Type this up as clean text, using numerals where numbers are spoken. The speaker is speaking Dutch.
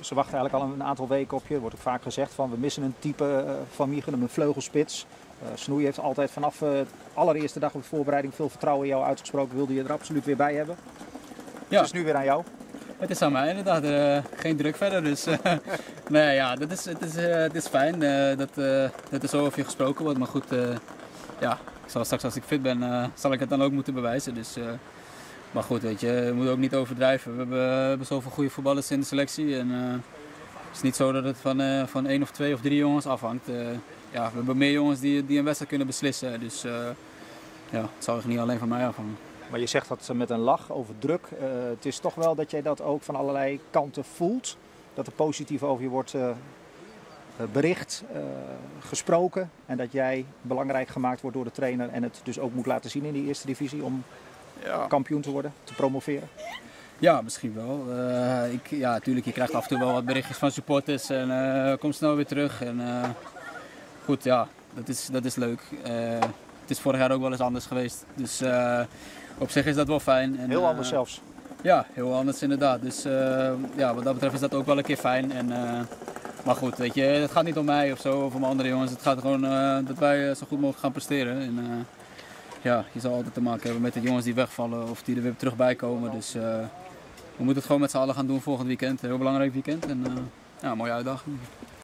ze wachten eigenlijk al een aantal weken op je. Er wordt ook vaak gezegd van we missen een type van Mieghem, een vleugelspits. Snoei heeft altijd vanaf de allereerste dag op de voorbereiding veel vertrouwen in jou uitgesproken. Wilde je er absoluut weer bij hebben. Ja. Het is nu weer aan jou. Het is aan mij inderdaad. Geen druk verder. Dus nee, ja, het is fijn dat er zo over je gesproken wordt. Maar goed, ja, ik zal straks als ik fit ben, zal ik het dan ook moeten bewijzen. Dus, maar goed, weet je, we moeten ook niet overdrijven. We hebben zoveel goede voetballers in de selectie. En, het is niet zo dat het van 1 of 2 of 3 jongens afhangt. Ja, we hebben meer jongens die een wedstrijd kunnen beslissen. Dus ja, het zal niet alleen van mij afhangen. Maar je zegt dat met een lach over druk. Het is toch wel dat jij dat ook van allerlei kanten voelt. Dat er positief over je wordt bericht, gesproken. En dat jij belangrijk gemaakt wordt door de trainer. En het dus ook moet laten zien in die eerste divisie om ja, kampioen te worden, te promoveren. Ja, misschien wel. Ja, natuurlijk, je krijgt af en toe wel wat berichtjes van supporters. En kom snel weer terug. En, goed, ja, dat is leuk. Het is vorig jaar ook wel eens anders geweest. Dus op zich is dat wel fijn. En, heel anders zelfs. Ja, heel anders inderdaad. Dus ja, wat dat betreft is dat ook wel een keer fijn. En, maar goed, weet je, het gaat niet om mij of zo of om andere jongens. Het gaat gewoon dat wij zo goed mogelijk gaan presteren. En, ja, je zal altijd te maken hebben met de jongens die wegvallen of die er weer terug bij komen. Dus we moeten het gewoon met z'n allen gaan doen volgend weekend. Een heel belangrijk weekend en ja, mooie uitdaging.